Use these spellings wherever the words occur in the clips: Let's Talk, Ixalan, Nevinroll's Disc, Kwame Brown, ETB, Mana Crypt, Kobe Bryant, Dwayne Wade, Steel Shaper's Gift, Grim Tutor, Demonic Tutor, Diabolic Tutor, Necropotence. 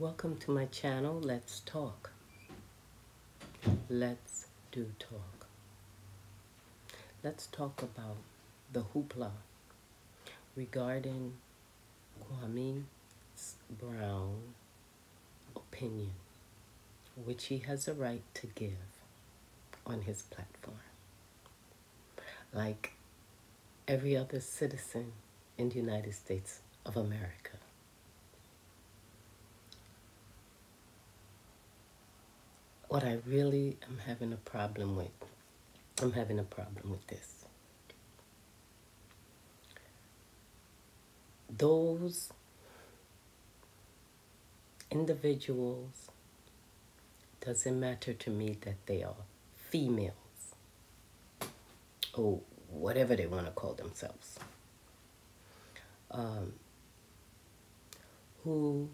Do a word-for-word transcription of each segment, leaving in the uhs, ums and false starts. Welcome to my channel, Let's Talk. Let's do talk. Let's talk about the hoopla regarding Kwame Brown's opinion, which he has a right to give on his platform. Like every other citizen in the United States of America. What I really am having a problem with, I'm having a problem with this. Those individuals, doesn't matter to me that they are females or whatever they want to call themselves, um, who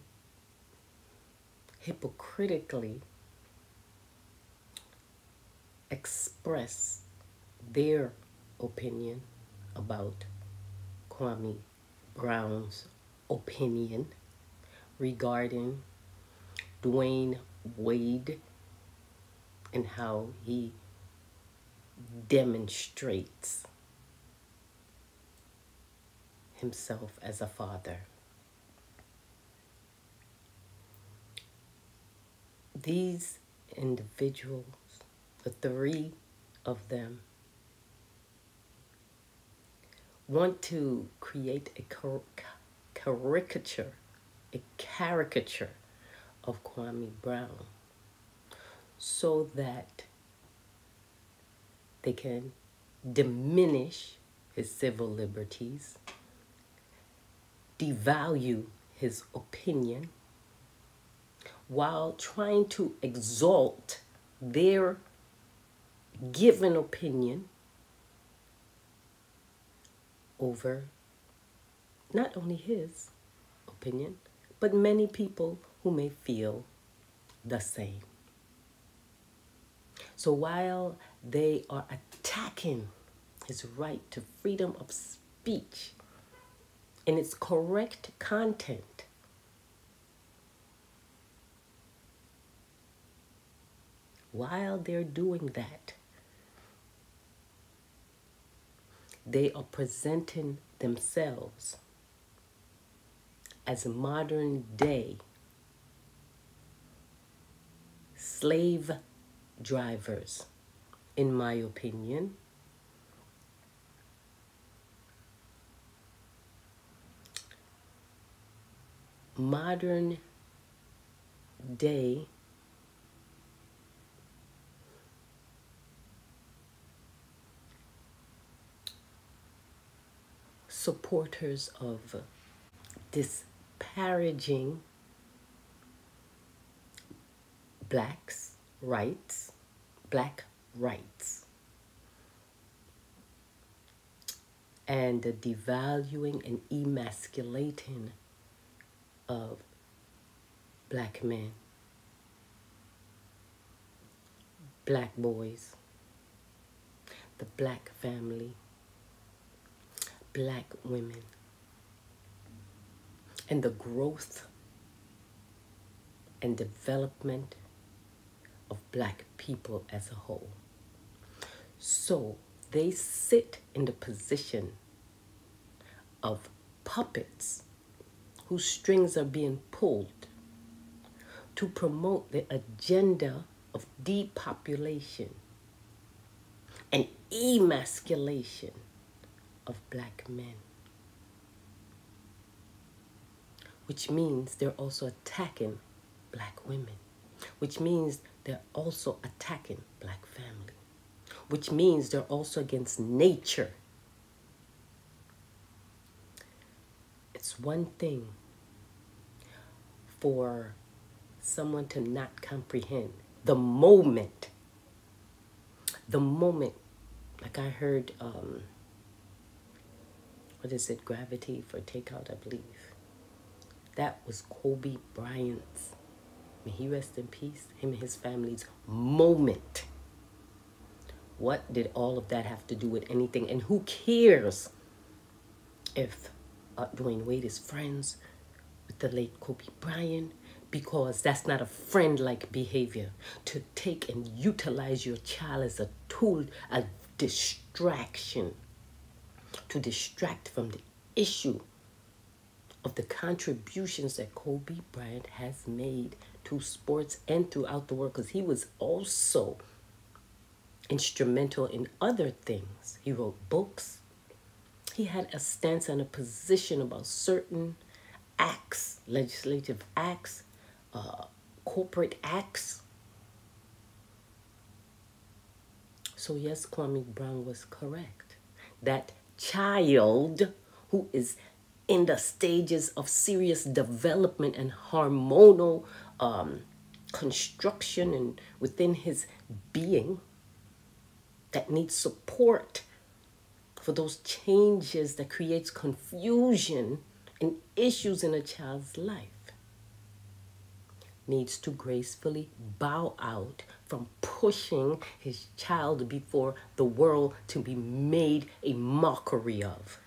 hypocritically express their opinion about Kwame Brown's opinion regarding Dwayne Wade and how he demonstrates himself as a father. These individuals, the three of them, want to create a cur caricature, a caricature of Kwame Brown so that they can diminish his civil liberties, devalue his opinion, while trying to exalt their give an opinion over not only his opinion, but many people who may feel the same. So while they are attacking his right to freedom of speech in its correct content, while they're doing that, they are presenting themselves as modern day slave drivers, in my opinion, modern day supporters of disparaging blacks' rights, black rights, and the devaluing and emasculating of black men, black boys, the black family, black women, and the growth and development of black people as a whole. So they sit in the position of puppets whose strings are being pulled to promote the agenda of depopulation and emasculation of black men, which means they're also attacking black women, which means they're also attacking black family, which means they're also against nature. It's one thing for someone to not comprehend the moment, the moment, like I heard, um, what is it, Gravity for Takeout, I believe. That was Kobe Bryant's, may he rest in peace, him and his family's moment. What did all of that have to do with anything? And who cares if uh, Dwayne Wade is friends with the late Kobe Bryant because that's not a friend-like behavior to take and utilize your child as a tool, a distraction, to distract from the issue of the contributions that Kobe Bryant has made to sports and throughout the world, because he was also instrumental in other things. He wrote books. He had a stance and a position about certain acts, legislative acts, uh, corporate acts. So yes, Kwame Brown was correct. That child who is in the stages of serious development and hormonal um, construction and within his being that needs support for those changes that creates confusion and issues in a child's life needs to gracefully bow out from pushing his child before the world to be made a mockery of.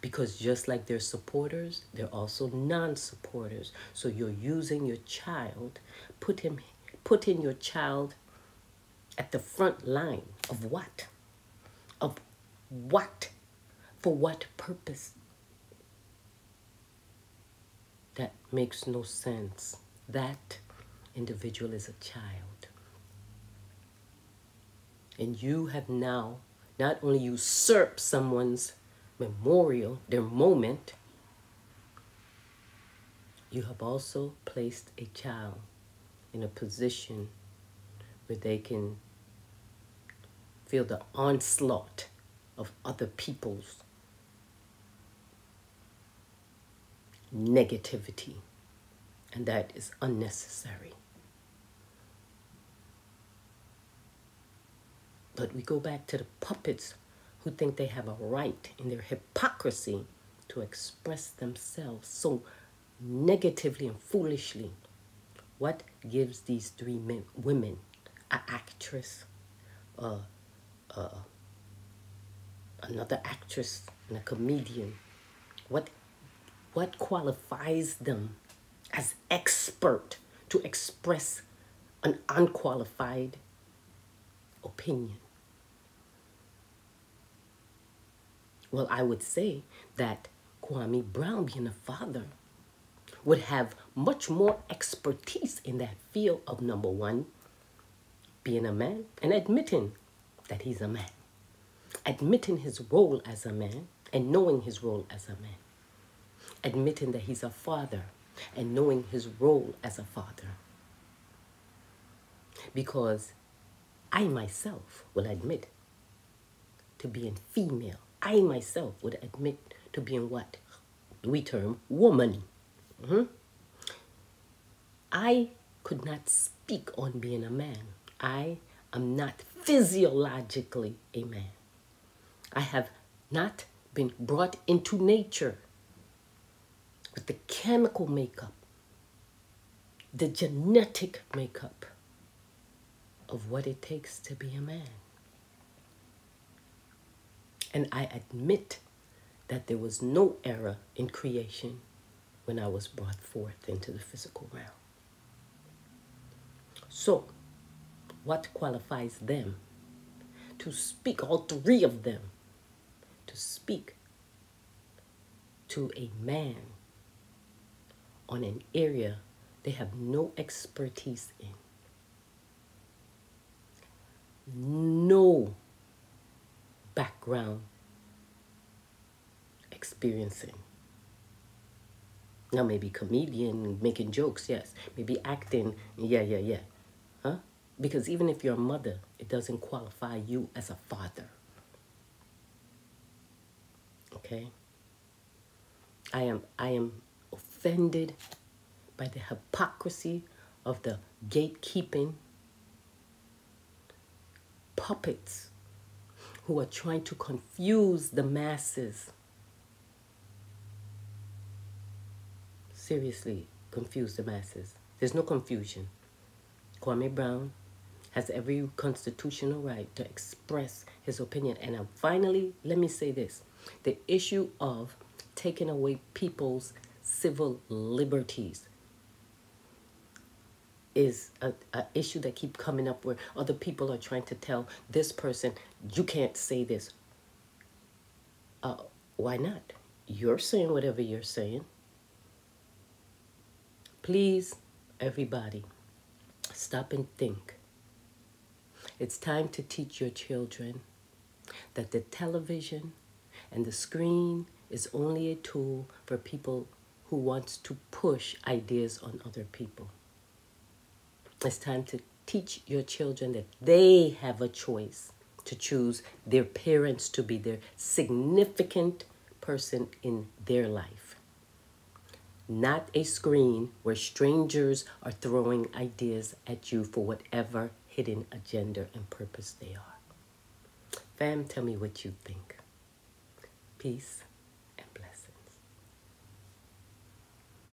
Because just like they're supporters, they're also non-supporters. So you're using your child, put him, putting your child at the front line of what? Of what? For what purpose? That makes no sense. That individual is a child. And you have now not only usurped someone's memorial, their moment, you have also placed a child in a position where they can feel the onslaught of other people's negativity, and that is unnecessary. But we go back to the puppets who think they have a right in their hypocrisy to express themselves so negatively and foolishly. What gives these three men, women, an actress, uh, uh, another actress, and a comedian, what, what qualifies them as expert to express an unqualified opinion? Well, I would say that Kwame Brown, being a father, would have much more expertise in that field of, number one, being a man and admitting that he's a man, admitting his role as a man and knowing his role as a man, admitting that he's a father and knowing his role as a father. Because I myself will admit to being female. I myself would admit to being what we term woman. Mm-hmm. I could not speak on being a man. I am not physiologically a man. I have not been brought into nature with the chemical makeup, the genetic makeup of what it takes to be a man. And I admit that there was no error in creation when I was brought forth into the physical realm. So, what qualifies them to speak, all three of them, to speak to a man on an area they have no expertise in? No background experiencing. Now, maybe comedian, making jokes, yes. Maybe acting, yeah, yeah, yeah. Huh? Because even if you're a mother, it doesn't qualify you as a father. Okay? I am, I am offended by the hypocrisy of the gatekeeping puppets who are trying to confuse the masses. Seriously, confuse the masses. There's no confusion. Kwame Brown has every constitutional right to express his opinion. And I'm finally, let me say this. The issue of taking away people's civil liberties is a, a issue that keep coming up, where other people are trying to tell this person, you can't say this. Uh, why not? You're saying whatever you're saying. Please, everybody, stop and think. It's time to teach your children that the television and the screen is only a tool for people who wants to push ideas on other people. It's time to teach your children that they have a choice to choose their parents to be their significant person in their life. Not a screen where strangers are throwing ideas at you for whatever hidden agenda and purpose they are. Fam, tell me what you think. Peace.